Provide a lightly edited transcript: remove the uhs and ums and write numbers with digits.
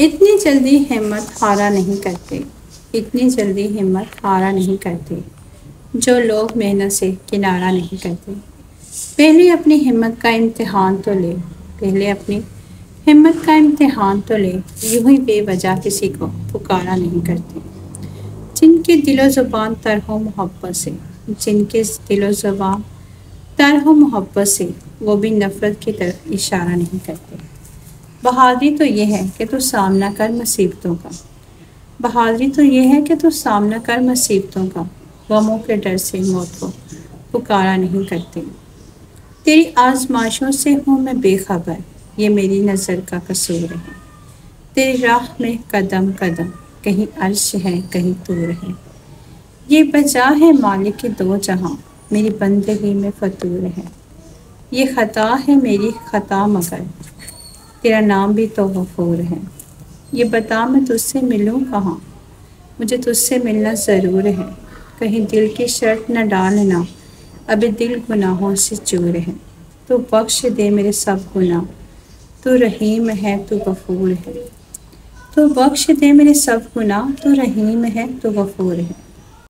इतनी जल्दी हिम्मत हारा नहीं करते, इतनी जल्दी हिम्मत हारा नहीं करते जो लोग मेहनत से किनारा नहीं करते। पहले अपनी हिम्मत का इम्तिहान तो ले, पहले अपनी हिम्मत का इम्तिहान तो ले, यूं ही बेवजह किसी को पुकारा नहीं करते। जिनके दिलो ज़ुबान तर हो मोहब्बत से, जिनके दिलो ज़ुबान तर हो मोहब्बत से, वो भी नफ़रत की तरफ इशारा नहीं करते। बहादुरी तो ये है कि तू सामना कर मुसीबतों का, बहादुरी तो ये है कि तू सामना कर मुसीबतों का, गमों के डर से मौत को पुकारा नहीं करते। तेरी आजमाइशों से हूँ मैं बेखबर, ये मेरी नज़र का कसूर है। तेरी राह में कदम कदम, कहीं अर्श है कहीं तूर है। ये बजा है मालिक के दो जहाँ, मेरी बंदगी में फतूर है। ये खता है मेरी खता मगर, तेरा नाम भी तो गफूर है। ये बता मैं तुझसे मिलूँ कहाँ, मुझे तुझसे मिलना ज़रूर है। कहीं दिल की शर्त न डालना, अभी दिल गुनाहों से चूर है। तू बख्श दे मेरे सब गुनाह, तू रहीम है तू गफूर है। तू बख्श दे मेरे सब गुनाह, तू रहीम है तू गफूर है।